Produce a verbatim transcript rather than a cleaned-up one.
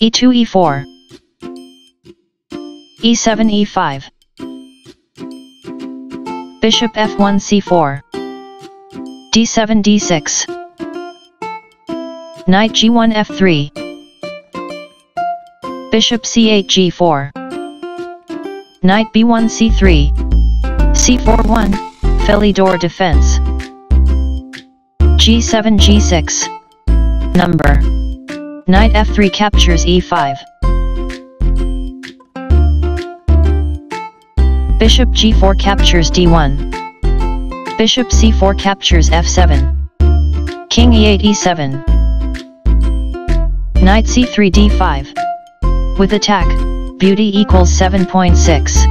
e two e four, e seven e five, bishop f one c four, d seven d six, knight g one f three, bishop c eight g four, knight b one c three, c four one, Philidor defense, g seven g six, number, knight f three captures e five, bishop g four captures d one, bishop c four captures f seven, king e eight e seven, knight c three d five. With attack, beauty equals seven point six.